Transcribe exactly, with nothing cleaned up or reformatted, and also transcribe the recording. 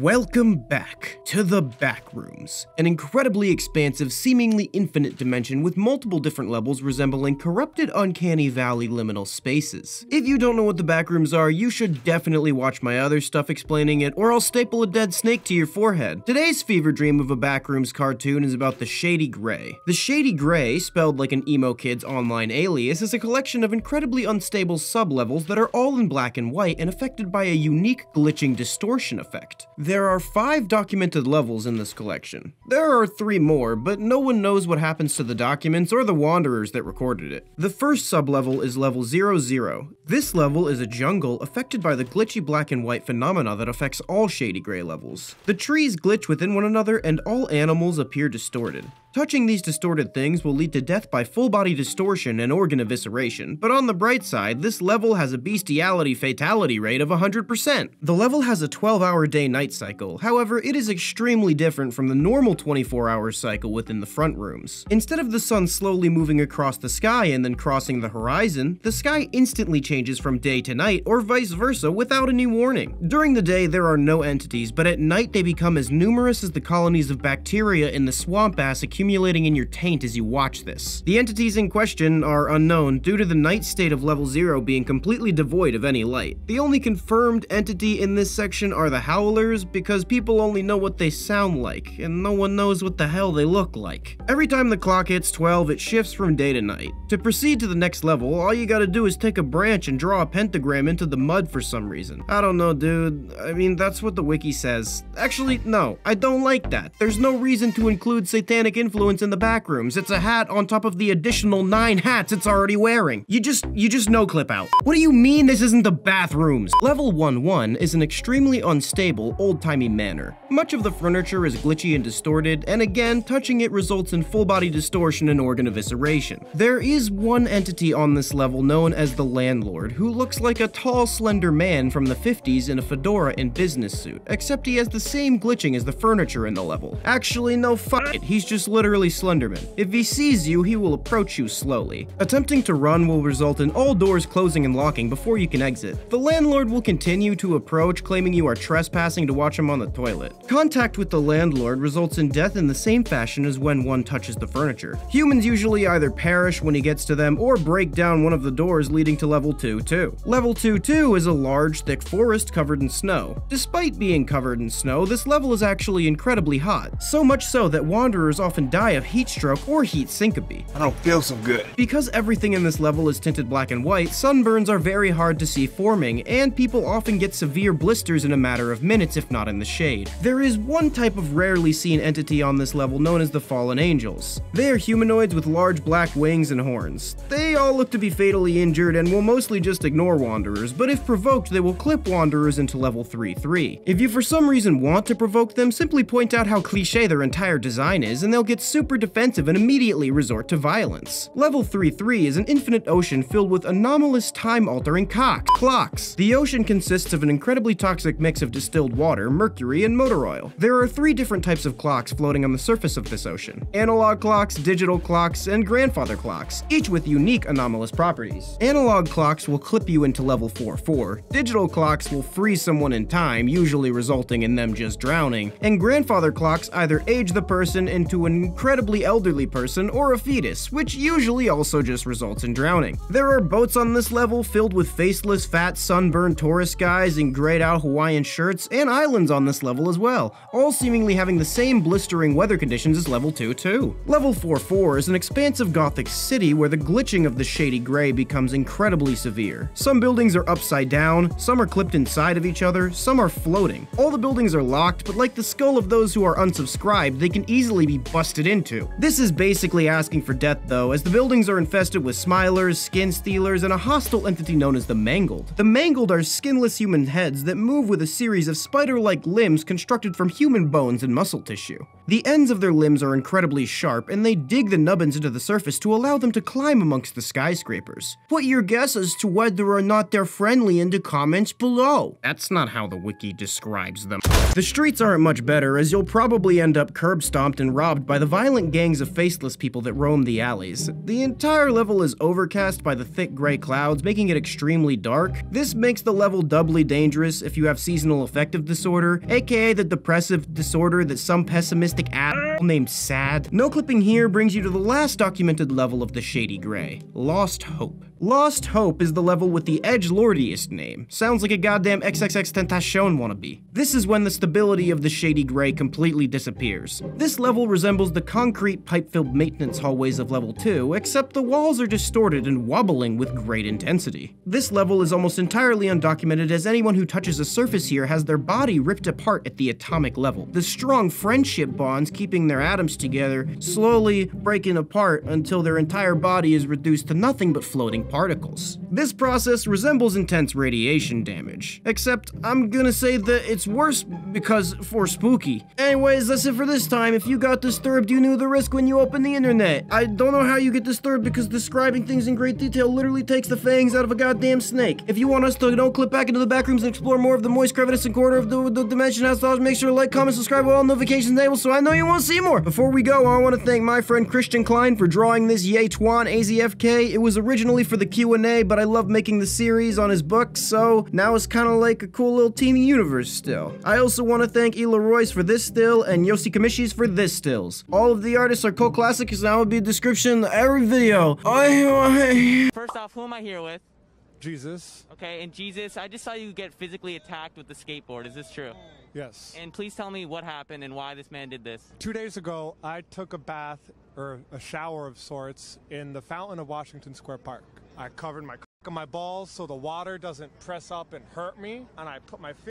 Welcome back to the Backrooms, an incredibly expansive, seemingly infinite dimension with multiple different levels resembling corrupted uncanny valley liminal spaces. If you don't know what the Backrooms are, you should definitely watch my other stuff explaining it, or I'll staple a dead snake to your forehead. Today's fever dream of a Backrooms cartoon is about the Shady Grey. The Shady Grey, spelled like an emo kid's online alias, is a collection of incredibly unstable sublevels that are all in black and white and affected by a unique glitching distortion effect. There are five documented levels in this collection. There are three more, but no one knows what happens to the documents or the wanderers that recorded it. The first sublevel is level zero zero. This level is a jungle affected by the glitchy black and white phenomena that affects all Shady Grey levels. The trees glitch within one another and all animals appear distorted. Touching these distorted things will lead to death by full body distortion and organ evisceration, but on the bright side, this level has a bestiality fatality rate of one hundred percent. The level has a twelve hour day-night cycle, however, it is extremely different from the normal twenty-four hour cycle within the front rooms. Instead of the sun slowly moving across the sky and then crossing the horizon, the sky instantly changes from day to night or vice versa without any warning. During the day, there are no entities, but at night they become as numerous as the colonies of bacteria in the swamp ass accumulated accumulating in your taint as you watch this. The entities in question are unknown due to the night state of level zero being completely devoid of any light. The only confirmed entity in this section are the howlers because people only know what they sound like and no one knows what the hell they look like. Every time the clock hits twelve, it shifts from day to night. To proceed to the next level, all you gotta do is take a branch and draw a pentagram into the mud for some reason. I don't know, dude. I mean, that's what the wiki says. Actually, no, I don't like that. There's no reason to include satanic influence influence in the Backrooms. It's a hat on top of the additional nine hats it's already wearing. You just, you just no clip out. What do you mean this isn't the bathrooms? Level one one is an extremely unstable, old-timey manor. Much of the furniture is glitchy and distorted, and again, touching it results in full-body distortion and organ evisceration. There is one entity on this level known as the landlord, who looks like a tall, slender man from the fifties in a fedora and business suit, except he has the same glitching as the furniture in the level. Actually, no, fuck it, he's just literally Slenderman. If he sees you, he will approach you slowly. Attempting to run will result in all doors closing and locking before you can exit. The landlord will continue to approach, claiming you are trespassing to watch him on the toilet. Contact with the landlord results in death in the same fashion as when one touches the furniture. Humans usually either perish when he gets to them or break down one of the doors leading to level two two. Level two two is a large, thick forest covered in snow. Despite being covered in snow, this level is actually incredibly hot, so much so that wanderers often die of heat stroke or heat syncope. I don't feel so good. Because everything in this level is tinted black and white, sunburns are very hard to see forming, and people often get severe blisters in a matter of minutes if not in the shade. There is one type of rarely seen entity on this level known as the Fallen Angels. They are humanoids with large black wings and horns. They all look to be fatally injured and will mostly just ignore wanderers, but if provoked they will clip wanderers into level three three. If you for some reason want to provoke them, simply point out how cliche their entire design is and they'll get super defensive and immediately resort to violence. Level three three is an infinite ocean filled with anomalous time-altering cocks, clocks. The ocean consists of an incredibly toxic mix of distilled water, mercury, and motor oil. There are three different types of clocks floating on the surface of this ocean: analog clocks, digital clocks, and grandfather clocks, each with unique anomalous properties. Analog clocks will clip you into level four four, digital clocks will freeze someone in time, usually resulting in them just drowning, and grandfather clocks either age the person into an incredibly elderly person or a fetus, which usually also just results in drowning. There are boats on this level filled with faceless, fat, sunburned tourist guys in grayed out Hawaiian shirts, and islands on this level as well, all seemingly having the same blistering weather conditions as level two two. Level four four is an expansive gothic city where the glitching of the Shady Grey becomes incredibly severe. Some buildings are upside down, some are clipped inside of each other, some are floating. All the buildings are locked, but like the skull of those who are unsubscribed, they can easily be busted into. This is basically asking for death though, as the buildings are infested with smilers, skin stealers, and a hostile entity known as the Mangled. The Mangled are skinless human heads that move with a series of spider-like limbs constructed from human bones and muscle tissue. The ends of their limbs are incredibly sharp, and they dig the nubbins into the surface to allow them to climb amongst the skyscrapers. Put your guess as to whether or not they're friendly in the comments below. That's not how the wiki describes them. The streets aren't much better, as you'll probably end up curb stomped and robbed by the violent gangs of faceless people that roam the alleys. The entire level is overcast by the thick gray clouds, making it extremely dark. This makes the level doubly dangerous if you have seasonal affective disorder, aka the depressive disorder that some pessimists asshole named Sad. No clipping here brings you to the last documented level of the Shady Grey, Lost Hope. Lost Hope is the level with the edgelordiest name. Sounds like a goddamn XXXTentacion wannabe. This is when the stability of the Shady Grey completely disappears. This level resembles the concrete pipe-filled maintenance hallways of level two, except the walls are distorted and wobbling with great intensity. This level is almost entirely undocumented, as anyone who touches a surface here has their body ripped apart at the atomic level. The strong friendship bonds keeping their atoms together slowly breaking apart until their entire body is reduced to nothing but floating particles. This process resembles intense radiation damage, except I'm gonna say that it's worse because for spooky. Anyways, that's it for this time. If you got disturbed, you knew the risk when you opened the internet. I don't know how you get disturbed because describing things in great detail literally takes the fangs out of a goddamn snake. If you want us to don't clip back into the back rooms and explore more of the moist, crevice and corner of the, the dimension house, make sure to like, comment, subscribe with all notifications enabled so I know you want to see more. Before we go, I want to thank my friend Christian Klein for drawing this Ye Tuan A Z F K. It was originally for the Q and A, but I love making the series on his book, so now it's kind of like a cool little teeny universe still. I also want to thank Ilya Royz for this still and Yoshi Komishi's for this stills. All of the artists are cult classics, and I will be a description of every video. I, I... First off, who am I here with? Jesus. Okay, and Jesus, I just saw you get physically attacked with the skateboard. Is this true? Yes. And please tell me what happened and why this man did this. Two days ago, I took a bath, or a shower of sorts, in the fountain of Washington Square Park. I covered my c*** and my balls so the water doesn't press up and hurt me, and I put my